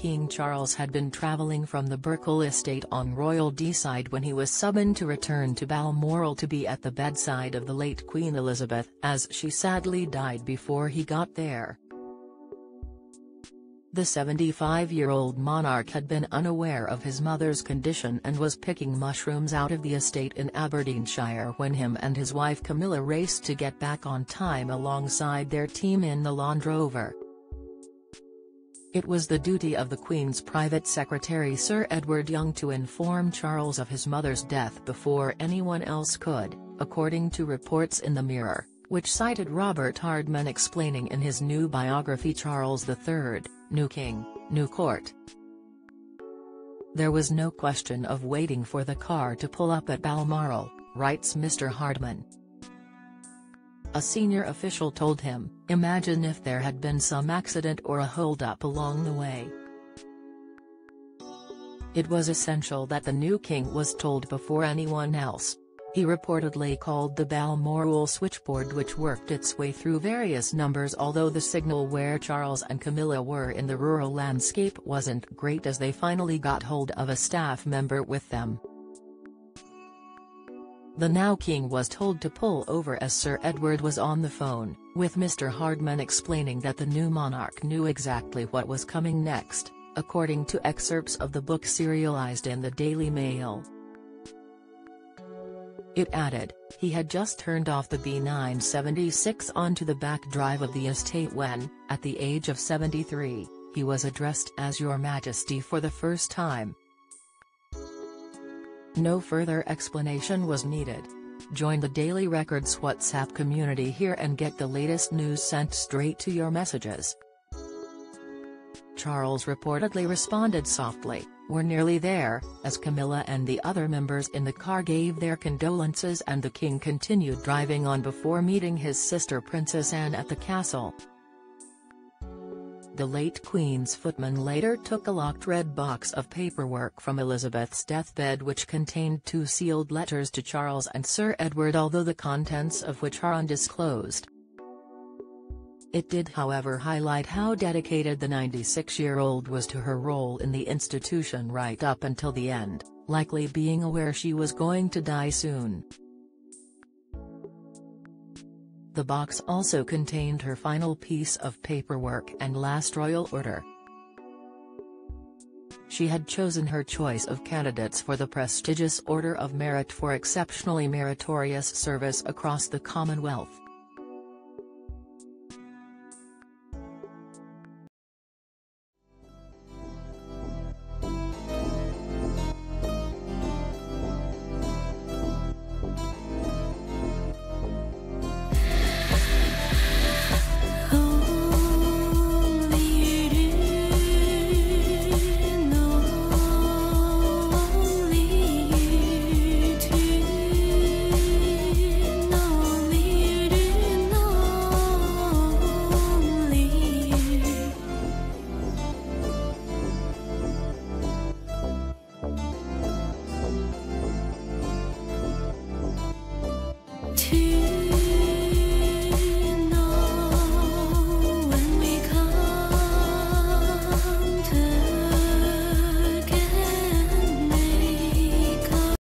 King Charles had been travelling from the Birkhall estate on Royal Deeside when he was summoned to return to Balmoral to be at the bedside of the late Queen Elizabeth, as she sadly died before he got there. The 75-year-old monarch had been unaware of his mother's condition and was picking mushrooms out of the estate in Aberdeenshire when him and his wife Camilla raced to get back on time alongside their team in the Land Rover. It was the duty of the Queen's private secretary Sir Edward Young to inform Charles of his mother's death before anyone else could, according to reports in the Mirror, which cited Robert Hardman explaining in his new biography Charles III, New King, New Court. "There was no question of waiting for the car to pull up at Balmoral," writes Mr. Hardman. A senior official told him, "Imagine if there had been some accident or a hold-up along the way." It was essential that the new king was told before anyone else. He reportedly called the Balmoral switchboard, which worked its way through various numbers, although the signal where Charles and Camilla were in the rural landscape wasn't great as they finally got hold of a staff member with them. The now king was told to pull over as Sir Edward was on the phone, with Mr. Hardman explaining that the new monarch knew exactly what was coming next, according to excerpts of the book serialized in the Daily Mail. It added, "He had just turned off the B976 onto the back drive of the estate when, at the age of 73, he was addressed as Your Majesty for the first time." No further explanation was needed. Join the Daily Record's WhatsApp community here and get the latest news sent straight to your messages. Charles reportedly responded softly, "We're nearly there," as Camilla and the other members in the car gave their condolences, and the king continued driving on before meeting his sister Princess Anne at the castle. The late Queen's footman later took a locked red box of paperwork from Elizabeth's deathbed, which contained two sealed letters to Charles and Sir Edward, although the contents of which are undisclosed. It did, however, highlight how dedicated the 96-year-old was to her role in the institution right up until the end, likely being aware she was going to die soon. The box also contained her final piece of paperwork and last royal order. She had chosen her choice of candidates for the prestigious Order of Merit for exceptionally meritorious service across the Commonwealth.